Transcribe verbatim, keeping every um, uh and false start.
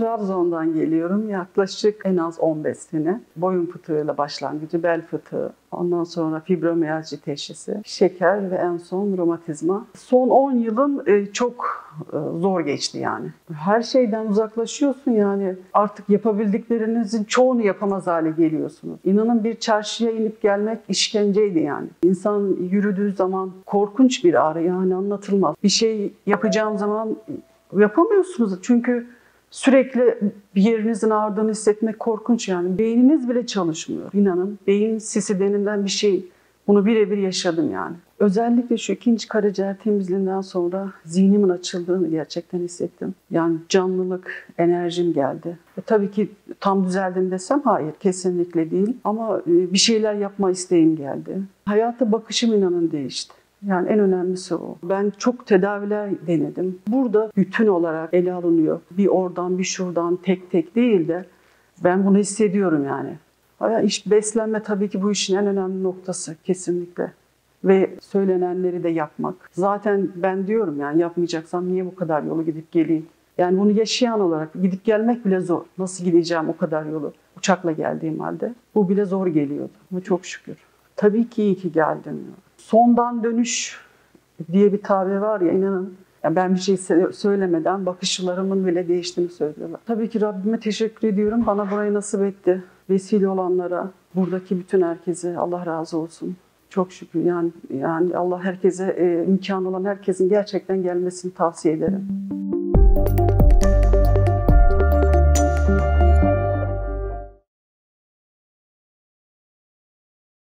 Trabzon'dan geliyorum. Yaklaşık en az on beş sene. Boyun fıtığıyla başlangıcı, bel fıtığı, ondan sonra fibromiyalji teşhisi, şeker ve en son romatizma. Son on yılım çok zor geçti yani. Her şeyden uzaklaşıyorsun yani. Artık yapabildiklerinizin çoğunu yapamaz hale geliyorsunuz. İnanın bir çarşıya inip gelmek işkenceydi yani. İnsan yürüdüğü zaman korkunç bir ağrı yani, anlatılmaz. Bir şey yapacağım zaman yapamıyorsunuz çünkü sürekli bir yerinizin ağrıdığını hissetmek korkunç yani. Beyniniz bile çalışmıyor. İnanın beyin sisi denilen bir şey. Bunu birebir yaşadım yani. Özellikle şu ikinci karaciğer temizliğinden sonra zihnimin açıldığını gerçekten hissettim. Yani canlılık, enerjim geldi. E tabii ki tam düzeldim desem hayır, kesinlikle değil. Ama bir şeyler yapma isteğim geldi. Hayata bakışım inanın değişti. Yani en önemlisi o. Ben çok tedaviler denedim. Burada bütün olarak ele alınıyor. Bir oradan bir şuradan tek tek değil de ben bunu hissediyorum yani. İş, beslenme tabii ki bu işin en önemli noktası kesinlikle. Ve söylenenleri de yapmak. Zaten ben diyorum yani, yapmayacaksam niye bu kadar yolu gidip geleyim? Yani bunu yaşayan olarak gidip gelmek bile zor. Nasıl gideceğim o kadar yolu? Uçakla geldiğim halde. Bu bile zor geliyordu. Ama çok şükür. Tabii ki iyi ki geldim. Sondan dönüş diye bir tabir var ya, inanın. Yani ben bir şey söylemeden bakışlarımın bile değiştiğini söylüyorlar. Tabii ki Rabbime teşekkür ediyorum. Bana burayı nasip etti. Vesile olanlara, buradaki bütün herkese Allah razı olsun. Çok şükür yani, yani Allah herkese, imkan olan herkesin gerçekten gelmesini tavsiye ederim.